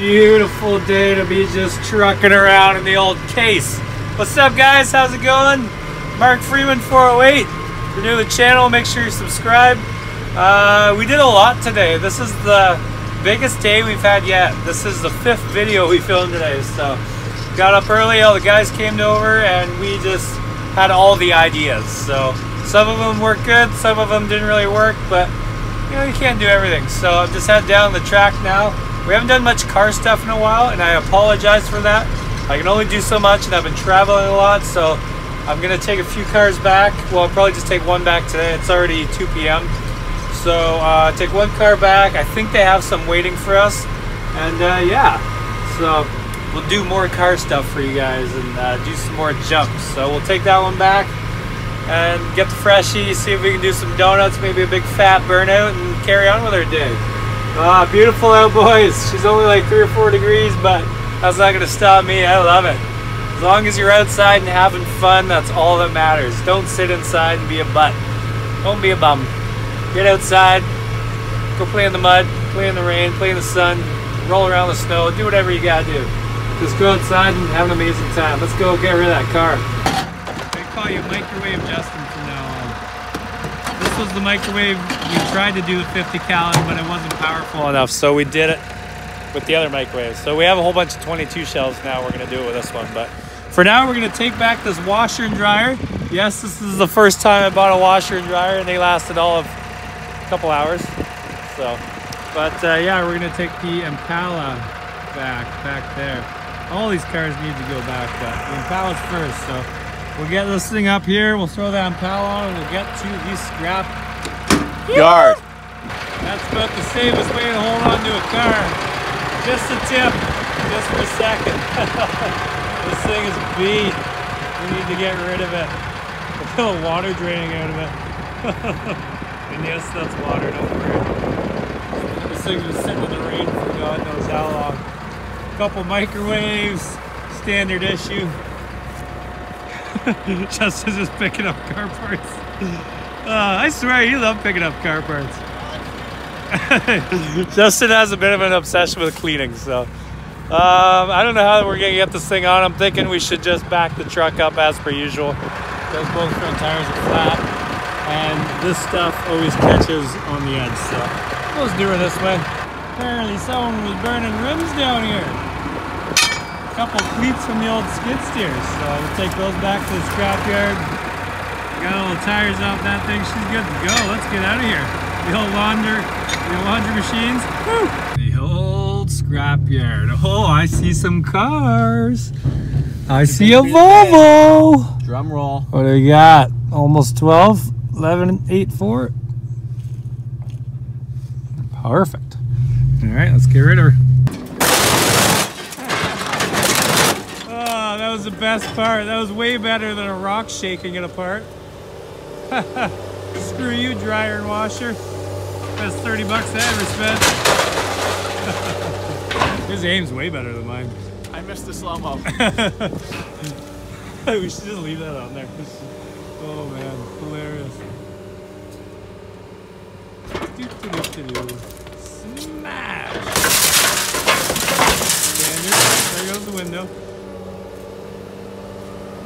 Beautiful day to be just trucking around in the old case. What's up, guys? How's it going? Mark Freeman 408. If you're new to the channel, make sure you subscribe. We did a lot today. This is the biggest day we've had yet. This is the 5th video we filmed today. So got up early, all the guys came over, and we just had all the ideas. So some of them worked good, some of them didn't really work, but you know, you can't do everything. So I'm just heading down the track now. We haven't done much car stuff in a while, and I apologize for that. I can only do so much, and I've been traveling a lot, so I'm gonna take a few cars back. Well, I'll probably just take one back today. It's already 2 p.m. So take one car back. I think they have some waiting for us, and yeah, so we'll do more car stuff for you guys and do some more jumps. So we'll take that one back and get the freshie, see if we can do some donuts, maybe a big fat burnout, and carry on with our day. Beautiful out, boys. She's only like 3 or 4 degrees, but that's not gonna stop me. I love it. As long as you're outside and having fun, that's all that matters. Don't sit inside and be a butt. Don't be a bum. Get outside, go play in the mud, play in the rain, play in the sun, roll around the snow, do whatever you gotta do. Just go outside and have an amazing time. Let's go get rid of that car. They call you Microwave Justin from now on. This was the microwave. We tried to do the 50 cal, but it wasn't powerful enough, so we did it with the other microwave. So we have a whole bunch of 22 shells now. We're gonna do it with this one, but for now we're gonna take back this washer and dryer. Yes, this is the first time I bought a washer and dryer, and they lasted all of a couple hours. So, but yeah, we're gonna take the Impala back there. All these cars need to go back, but the Impala's first, so we'll get this thing up here, we'll throw that Impala on, and we'll get to the scrap yard. That's about the safest way to hold on to a car. Just a tip, just for a second. This thing is beat. We need to get rid of it. A little water draining out of it. And yes, that's water, don't worry. This thing's been sitting in the rain for God knows how long. Couple microwaves, standard issue. Justin's just picking up car parts. I swear you love picking up car parts. Justin has a bit of an obsession with cleaning, so I don't know how we're gonna get this thing on. I'm thinking we should just back the truck up as per usual, because both front tires are flat and this stuff always catches on the edge, so let's do it this way. Apparently someone was burning rims down here. Couple cleats from the old skid steers, so we'll take those back to the scrap yard. Got all the tires off that thing, she's good to go. Let's get out of here. The old laundry machines. Woo! The old scrap yard. Oh, I see some cars. I see a Volvo. Drum roll. What do we got? Almost 12, 11, 8, 4. Perfect. All right, let's get rid of her. That was the best part. That was way better than a rock shaking it apart. Screw you, dryer and washer. That's 30 bucks I ever spent. His aim's way better than mine. I missed the slow-mo. We should just leave that on there. Oh man, hilarious. Smash! Standard. There goes the window.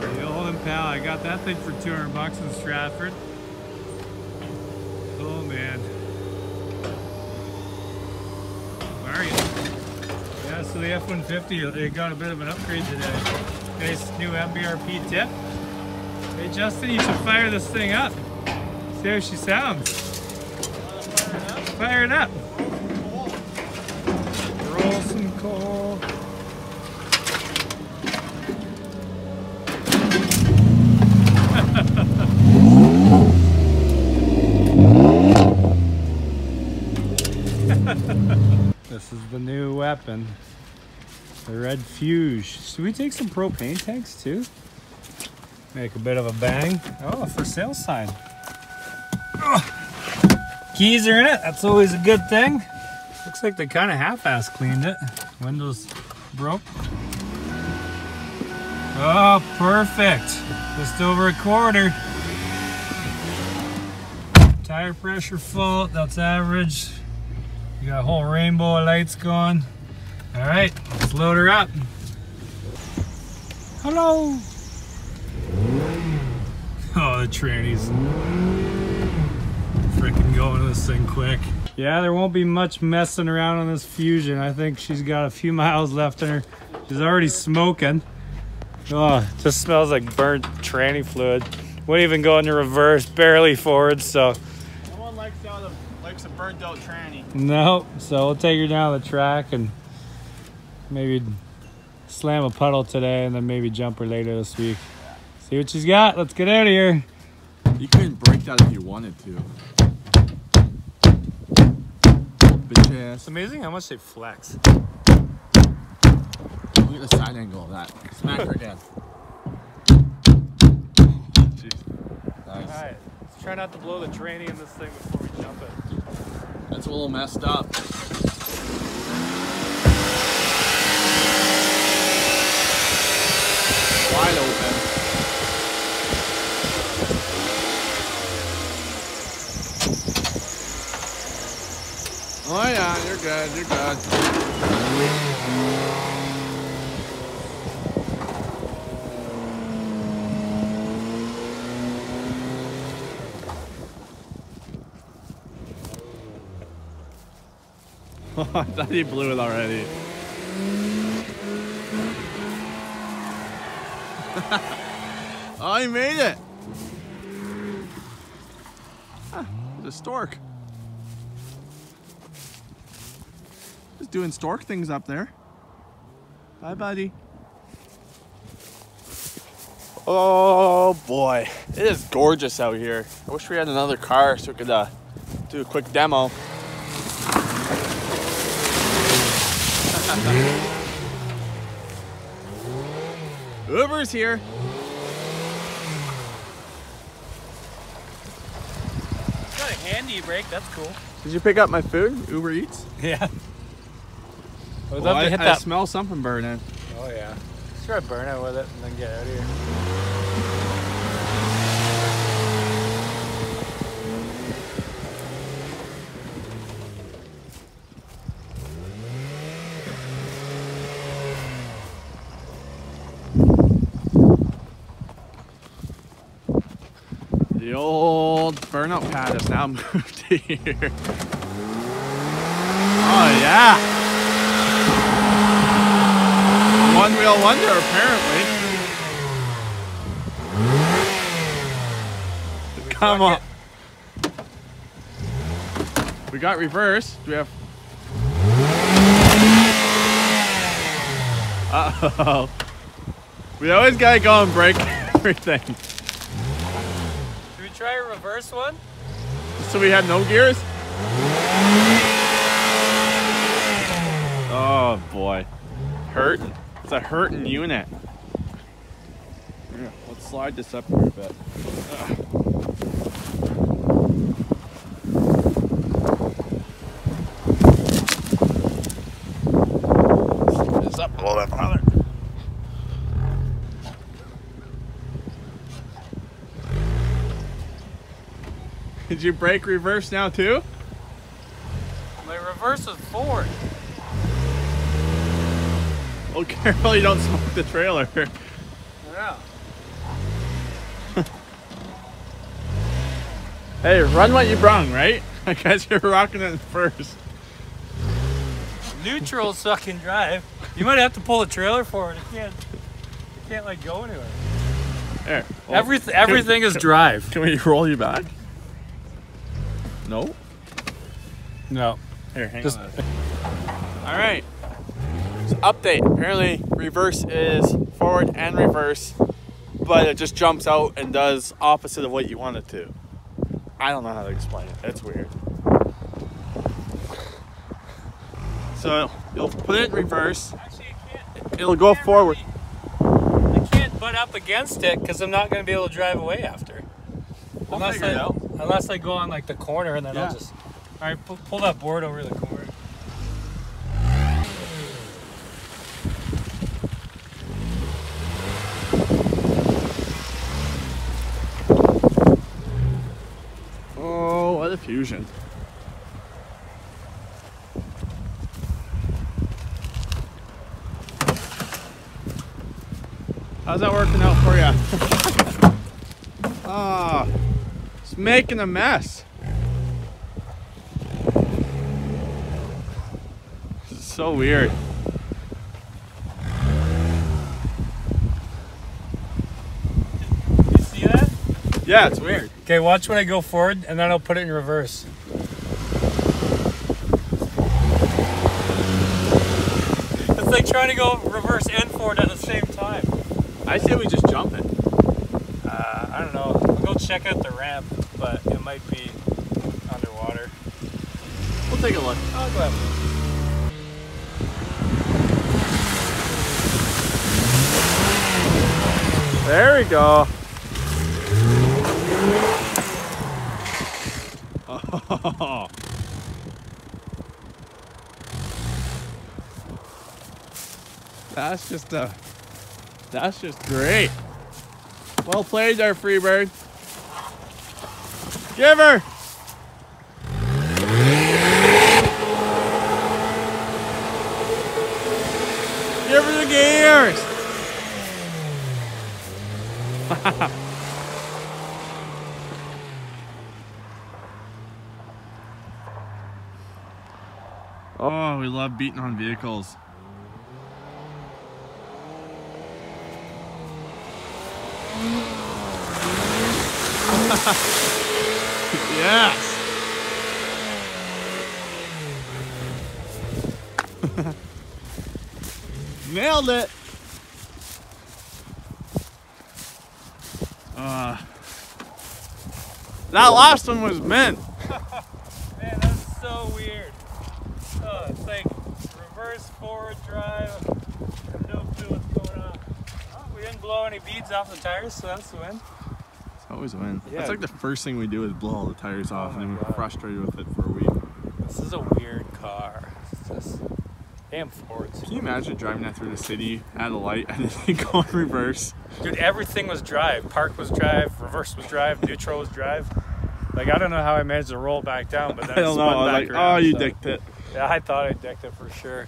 The old Impala, I got that thing for 200 bucks in Stratford. Oh man. Where are you? Yeah, so the F-150, they got a bit of an upgrade today. Nice new MBRP tip. Hey Justin, you should fire this thing up. See how she sounds. Fire it up. Roll some coal. This is the new weapon, the red Fusion. Should we take some propane tanks too? Make a bit of a bang. Oh, for sale sign. Ugh. Keys are in it. That's always a good thing. Looks like they kind of half-ass cleaned it. Windows broke. Oh, perfect. Just over a quarter. Tire pressure fault. That's average. You got a whole rainbow of lights going. All right, let's load her up. Hello. Oh, the tranny's freaking going this thing quick. Yeah, there won't be much messing around on this Fusion. I think she's got a few miles left in her. She's already smoking. Oh, it just smells like burnt tranny fluid. Wouldn't even go into reverse, barely forward, so. No one likes a burnt out tranny. Nope, so we'll take her down the track and maybe slam a puddle today and then maybe jump her later this week. See what she's got, let's get out of here. You couldn't break that if you wanted to. Bitch ass. It's amazing how much they flex. Look at the side angle of that. Smack her again. Jeez. Nice. Alright, let's try not to blow the tranny in this thing before we jump it. That's a little messed up. Wide open. Oh yeah, you're good, you're good. Oh, I thought he blew it already. Oh, he made it! Huh, the stork. Just doing stork things up there. Bye, buddy. Oh boy, it is gorgeous out here. I wish we had another car so we could do a quick demo. Uber's here. It's got a handy brake, that's cool. Did you pick up my food? Uber Eats? Yeah. I smell something burning. Oh yeah. Let's try burnout with it and then get out of here. The old burnout pad has now moved here. Oh yeah! One wheel wonder apparently. Come on. We got reverse. Do we have... Uh-oh. We always gotta go and break everything. Try a reverse one? So we had no gears? Oh boy. Hurting. It's a hurting unit. Yeah, let's slide this up here a bit. Slide this up a little bit farther. Did you brake reverse now too? My reverse is forward. Well, careful you don't smoke the trailer. Yeah. Hey, run what you brung, right? I guess you're rocking it first. Neutral sucking drive. You might have to pull the trailer forward. It can't like go anywhere. There. Well, everything is drive. Can we roll you back? No. No. Here, hang on. All right. So update. Apparently, reverse is forward and reverse, but it just jumps out and does opposite of what you want it to. I don't know how to explain it. That's weird. So you'll put it in reverse. Actually, it'll go forward. I can't butt up against it because I'm not going to be able to drive away after. Unless I go on like the corner and then I'll just... Alright, pull that board over the corner. Oh, what a Fusion. How's that working out for you? Ah, oh, it's making a mess. This is so weird. You see that? Yeah, it's weird. Okay, watch when I go forward, and then I'll put it in reverse. It's like trying to go reverse and forward at the same time. I say we just jump it. I don't know. We'll go check out the ramp, but it might be underwater. We'll take a look. I'll go ahead. There we go. Oh. That's just great. Well played there, Freebird. Give her. Give her the gears. Haha. Oh, we love beating on vehicles. Yes. Nailed it. That last one was mint. Man, that's so weird. Oh, it's like reverse forward drive. I have no clue what's going on. Oh, we didn't blow any beads off the tires, so that's the win. It's always a win. Yeah. That's like the first thing we do is blow all the tires off, and then we're frustrated with it for a week. This is a weird car. It's just damn Fords. Can you imagine driving that through the city at a light and then going reverse? Dude, everything was drive. Park was drive, reverse was drive, neutral was drive. Like, I don't know how I managed to roll back down, but then it spun back around. Oh, you dicked it. Yeah, I thought I decked it for sure.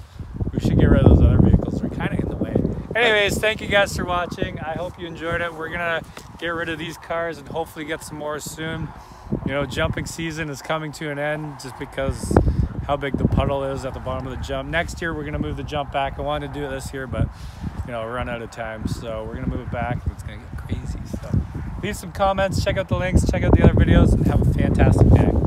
We should get rid of those other vehicles. They're kind of in the way. Anyways, thank you guys for watching. I hope you enjoyed it. We're going to get rid of these cars and hopefully get some more soon. You know, jumping season is coming to an end just because how big the puddle is at the bottom of the jump. Next year, we're going to move the jump back. I wanted to do it this year, but, you know, run out of time. So we're going to move it back. It's going to get crazy. So leave some comments. Check out the links. Check out the other videos. And have a fantastic day.